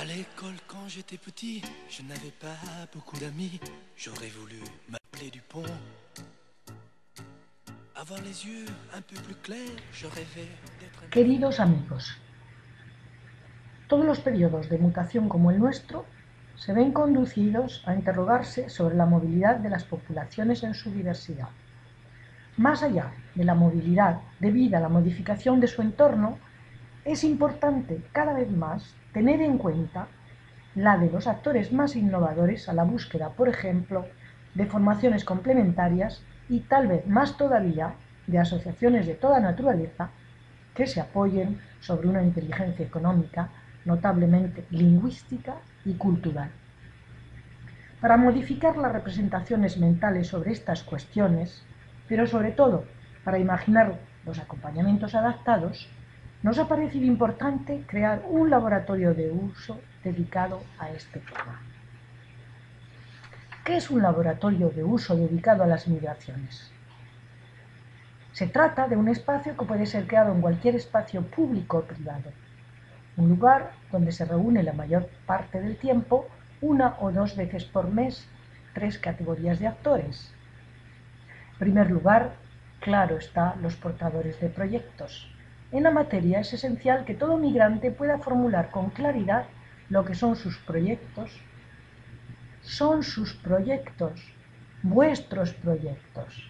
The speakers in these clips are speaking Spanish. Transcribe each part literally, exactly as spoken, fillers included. À l'école, quand j'étais petit, je n'avais pas beaucoup d'amis. J'aurais voulu m'appeler Dupont. Avoir les yeux un peu plus clairs, je rêvais d'être... Queridos amigos, todos los periodos de mutación como el nuestro se ven conducidos a interrogarse sobre la movilidad de las poblaciones en su diversidad. Más allá de la movilidad debida a la modificación de su entorno, es importante cada vez más tener en cuenta la de los actores más innovadores a la búsqueda, por ejemplo, de formaciones complementarias y tal vez más todavía de asociaciones de toda naturaleza que se apoyen sobre una inteligencia económica notablemente lingüística y cultural. Para modificar las representaciones mentales sobre estas cuestiones, pero sobre todo para imaginar los acompañamientos adaptados, nos ha parecido importante crear un laboratorio de uso dedicado a este tema. ¿Qué es un laboratorio de uso dedicado a las migraciones? Se trata de un espacio que puede ser creado en cualquier espacio público o privado, un lugar donde se reúne la mayor parte del tiempo, una o dos veces por mes, tres categorías de actores. En primer lugar, claro está, los portadores de proyectos. En la materia es esencial que todo migrante pueda formular con claridad lo que son sus proyectos. Son sus proyectos, vuestros proyectos.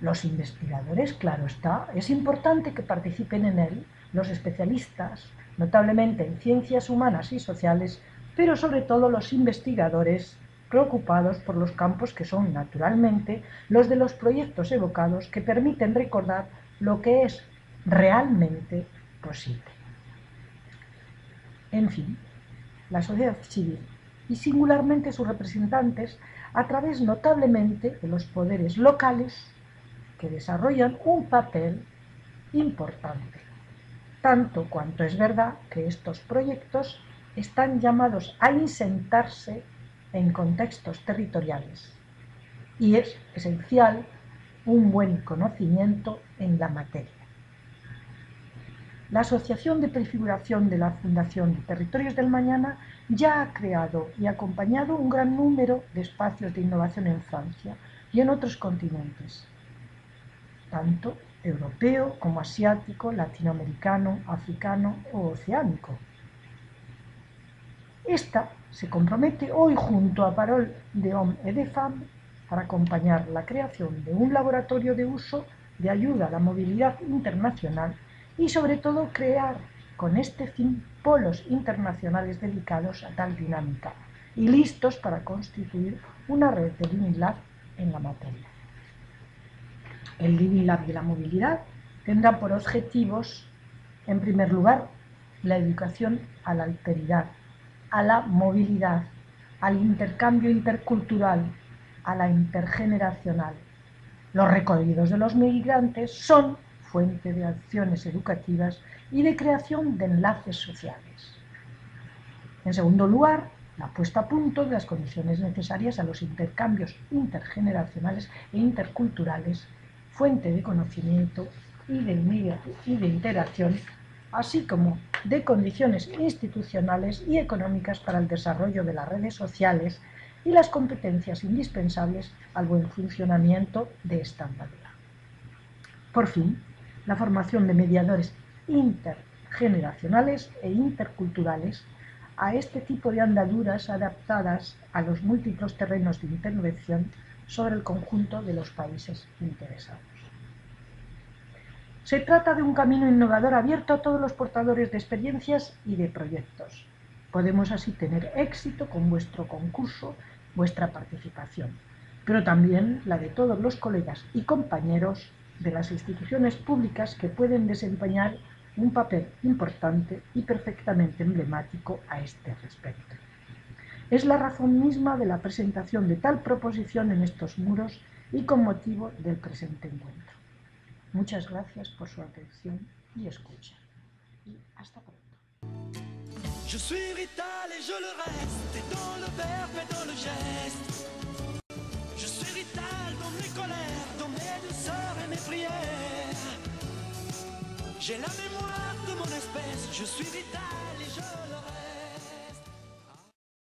Los investigadores, claro está, es importante que participen en él los especialistas, notablemente en ciencias humanas y sociales, pero sobre todo los investigadores preocupados por los campos que son, naturalmente, los de los proyectos evocados que permiten recordar lo que es realmente posible. En fin, la sociedad civil y singularmente sus representantes, a través notablemente de los poderes locales, que desarrollan un papel importante, tanto cuanto es verdad que estos proyectos están llamados a insertarse en contextos territoriales y es esencial un buen conocimiento en la materia. La Asociación de Prefiguración de la Fundación de Territorios del Mañana ya ha creado y acompañado un gran número de espacios de innovación en Francia y en otros continentes, tanto europeo como asiático, latinoamericano, africano o oceánico. Esta se compromete hoy junto a Parol de Homme et de Femme para acompañar la creación de un laboratorio de uso de ayuda a la movilidad internacional y sobre todo crear con este fin polos internacionales dedicados a tal dinámica y listos para constituir una red de Living Lab en la materia. El Living Lab de la movilidad tendrá por objetivos, en primer lugar, la educación a la alteridad, a la movilidad, al intercambio intercultural, a la intergeneracional. Los recorridos de los migrantes son fuente de acciones educativas y de creación de enlaces sociales. En segundo lugar, la puesta a punto de las condiciones necesarias a los intercambios intergeneracionales e interculturales, fuente de conocimiento y de, y de interacción, así como de condiciones institucionales y económicas para el desarrollo de las redes sociales y las competencias indispensables al buen funcionamiento de esta andadura. Por fin, la formación de mediadores intergeneracionales e interculturales a este tipo de andaduras adaptadas a los múltiples terrenos de intervención sobre el conjunto de los países interesados. Se trata de un camino innovador abierto a todos los portadores de experiencias y de proyectos. Podemos así tener éxito con vuestro concurso, vuestra participación, pero también la de todos los colegas y compañeros de las instituciones públicas que pueden desempeñar un papel importante y perfectamente emblemático a este respecto. Es la razón misma de la presentación de tal proposición en estos muros y con motivo del presente encuentro. Muchas gracias por su atención y escucha. Y hasta pronto. Je suis vital et je le reste, et dans le verbe et dans le geste. Je suis vital dans mes colères, dans mes douceurs et mes prières. J'ai la mémoire de mon espèce, je suis vital et je le reste.